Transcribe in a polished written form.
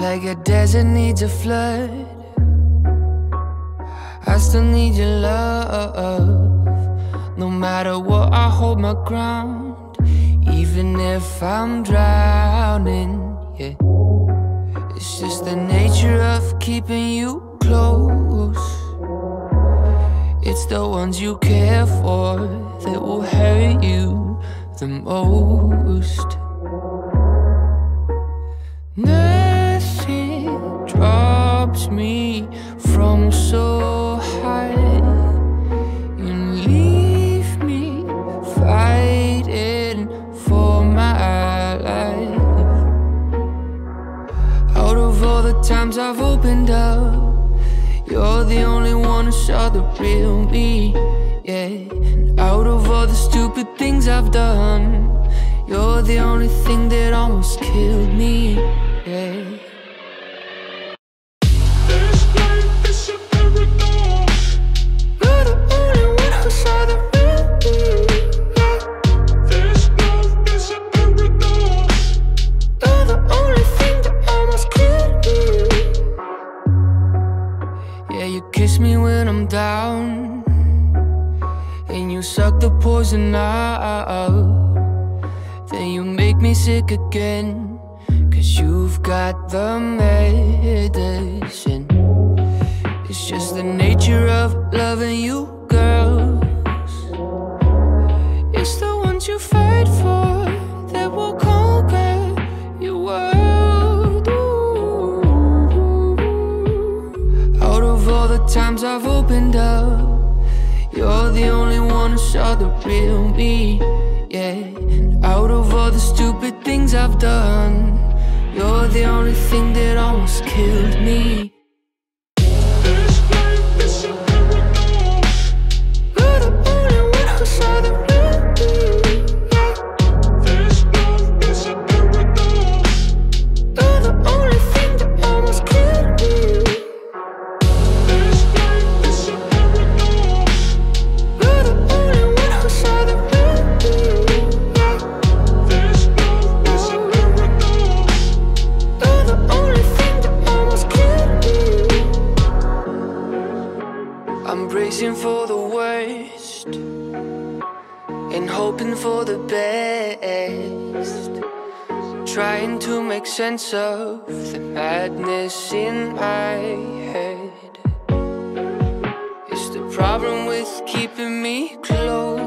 like a desert needs a flood, I still need your love. No matter what, I hold my ground, even if I'm drowning, yeah. It's just the nature of keeping you close. It's the ones you care for that will hurt you the most. Nothing drops me from so high. You leave me fighting for my life. Out of all the times I've opened up, you're the only one who saw the real me, yeah. And out of all the stupid things I've done, you're the only thing that almost killed me, yeah. Down, and you suck the poison out, then you make me sick again, cause you've got the medicine. It's just the nature of loving you, girls. It's the ones you fight for that will conquer your world. Ooh. Out of all the times I've opened up, you're the only one who saw the real me, yeah. And out of all the stupid things I've done, you're the only thing that almost killed me. Trying to make sense of the madness in my head. It's the problem with keeping me close.